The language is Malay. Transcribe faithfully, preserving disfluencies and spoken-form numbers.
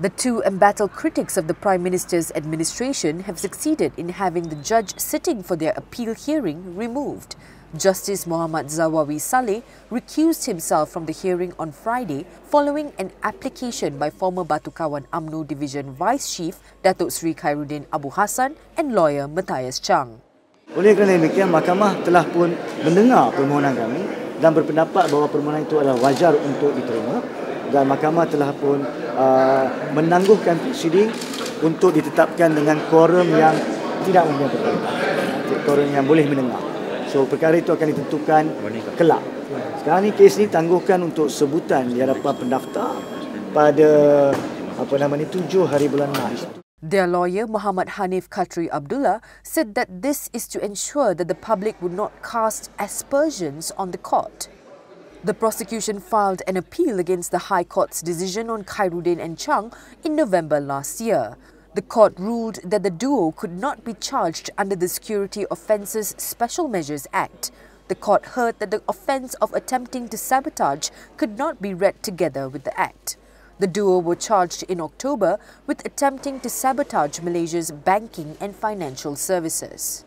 The two embattled critics of the Prime Minister's administration have succeeded in having the judge sitting for their appeal hearing removed. Justice Muhammad Zawawi Saleh recused himself from the hearing on Friday following an application by former Batu Kawan U M N O Division Vice Chief Datuk Seri Khairuddin Abu Hassan and lawyer Matthias Chang. Oleh kerana demikian, mahkamah telah pun mendengar permohonan kami dan berpendapat bahawa permohonan itu adalah wajar untuk diterima. Dan mahkamah telah pun uh, menangguhkan prosiding untuk ditetapkan dengan quorum yang tidak mempunyai perkara, quorum yang boleh mendengar. So perkara itu akan ditentukan kelak. Sekarang ni kes ni tangguhkan untuk sebutan di hadapan pendaftar pada apa nama ni tujuh hari bulan Mac. Their lawyer, Muhammad Hanif Qatri Abdullah, said that this is to ensure that the public would not cast aspersions on the court. The prosecution filed an appeal against the High Court's decision on Khairuddin and Chang in November last year. The court ruled that the duo could not be charged under the Security Offences Special Measures Act. The court heard that the offence of attempting to sabotage could not be read together with the act. The duo were charged in October with attempting to sabotage Malaysia's banking and financial services.